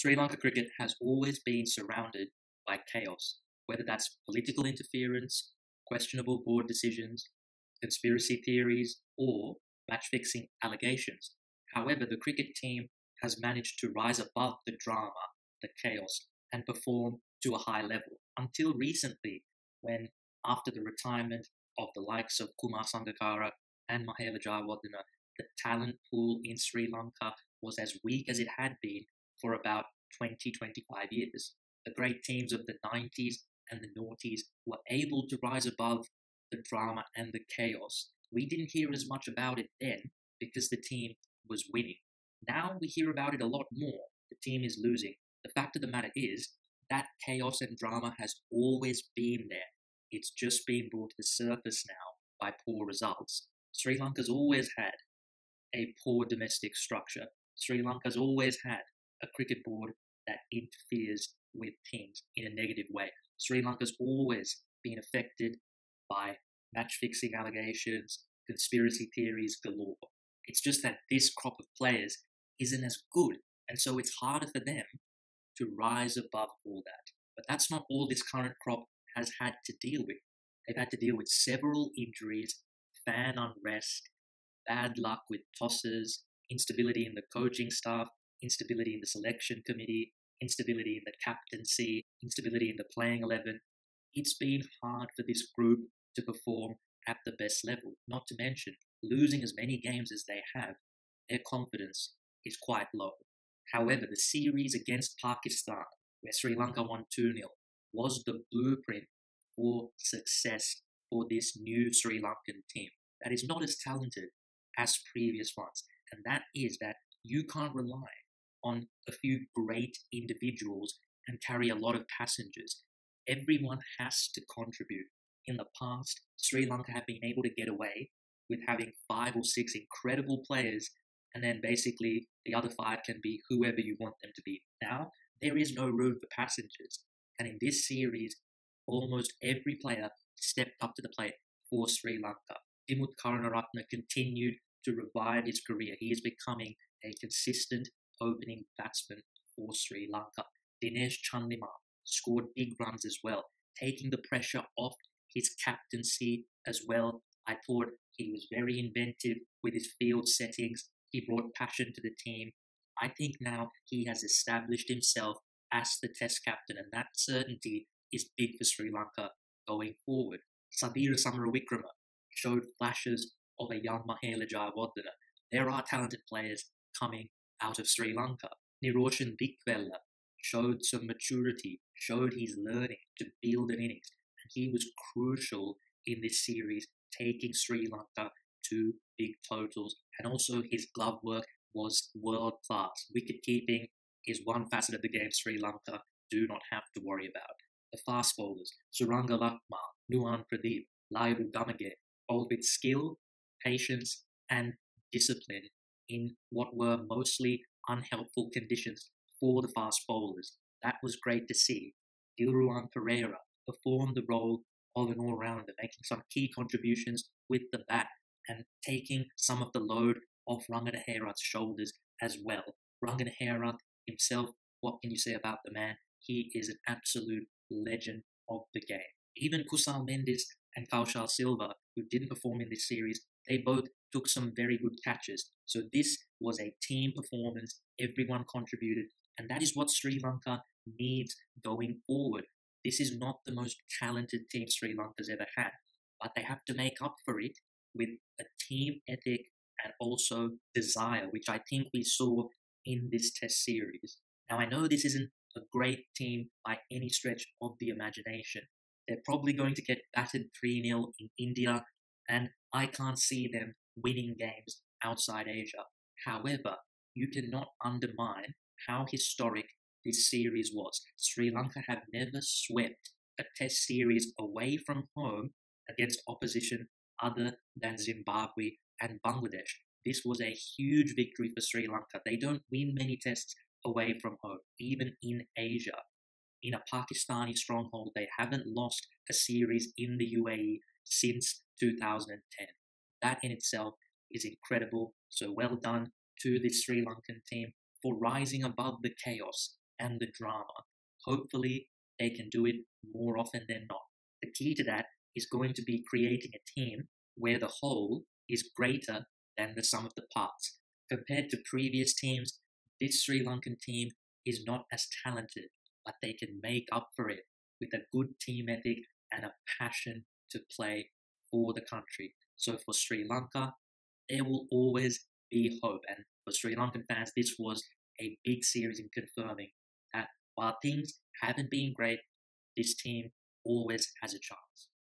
Sri Lanka cricket has always been surrounded by chaos, whether that's political interference, questionable board decisions, conspiracy theories, or match-fixing allegations. However, the cricket team has managed to rise above the drama, the chaos, and perform to a high level. Until recently, when after the retirement of the likes of Kumar Sangakkara and Mahela Jayawardena, the talent pool in Sri Lanka was as weak as it had been for about 20-25 years. The great teams of the 90s and the noughties were able to rise above the drama and the chaos. We didn't hear as much about it then because the team was winning. Now we hear about it a lot more. The team is losing. The fact of the matter is that chaos and drama has always been there. It's just been brought to the surface now by poor results. Sri Lanka's always had a poor domestic structure. Sri Lanka's always had a cricket board that interferes with teams in a negative way. Sri Lanka's always been affected by match-fixing allegations, conspiracy theories galore. It's just that this crop of players isn't as good, and so it's harder for them to rise above all that. But that's not all this current crop has had to deal with. They've had to deal with several injuries, fan unrest, bad luck with tosses, instability in the coaching staff, instability in the selection committee, instability in the captaincy, instability in the playing 11. It's been hard for this group to perform at the best level, not to mention losing as many games as they have. Their confidence is quite low. However, the series against Pakistan, where Sri Lanka won 2-0, was the blueprint for success for this new Sri Lankan team that is not as talented as previous ones. And that is that you can't rely on a few great individuals and carry a lot of passengers. Everyone has to contribute. In the past, Sri Lanka have been able to get away with having 5 or 6 incredible players, and then basically the other 5 can be whoever you want them to be. Now, there is no room for passengers. And in this series, almost every player stepped up to the plate for Sri Lanka. Dimuth Karunaratne continued to revive his career. He is becoming a consistent opening batsman for Sri Lanka. Dinesh Chandimal scored big runs as well, taking the pressure off his captaincy as well. I thought he was very inventive with his field settings. He brought passion to the team. I think now he has established himself as the Test captain, and that certainty is big for Sri Lanka going forward. Sadeera Samarawickrama showed flashes of a young Mahela Jayawardena. There are talented players coming out of Sri Lanka. Niroshan Dickwella showed some maturity, showed his learning to build an innings, and he was crucial in this series, taking Sri Lanka to big totals, and also his glove work was world-class. Wicket-keeping is one facet of the game Sri Lanka do not have to worry about. The fast bowlers, Suranga Lakmal, Nuwan Pradeep, Lahiru Gamage, bowled with skill, patience, and discipline in what were mostly unhelpful conditions for the fast bowlers. That was great to see. Dilruwan Perera performed the role of an all-rounder, making some key contributions with the bat and taking some of the load off Rangana Herath's shoulders as well. Rangana Herath himself, what can you say about the man? He is an absolute legend of the game. Even Kusal Mendis and Kaushal Silva, who didn't perform in this series, they both took some very good catches. So this was a team performance. Everyone contributed, and that is what Sri Lanka needs going forward. This is not the most talented team Sri Lanka's ever had, but they have to make up for it with a team ethic and also desire, which I think we saw in this Test series. Now, I know this isn't a great team by any stretch of the imagination. They're probably going to get battered 3-0 in India, and I can't see them winning games outside Asia. However, you cannot undermine how historic this series was. Sri Lanka have never swept a Test series away from home against opposition other than Zimbabwe and Bangladesh. This was a huge victory for Sri Lanka. They don't win many Tests away from home, even in Asia. In a Pakistani stronghold, they haven't lost a series in the UAE since 2010. That in itself is incredible. So well done to the Sri Lankan team for rising above the chaos and the drama. Hopefully, they can do it more often than not. The key to that is going to be creating a team where the whole is greater than the sum of the parts. Compared to previous teams, this Sri Lankan team is not as talented, but they can make up for it with a good team ethic and a passion to play for the country. So for Sri Lanka, there will always be hope. And for Sri Lankan fans, this was a big series in confirming that while things haven't been great, this team always has a chance.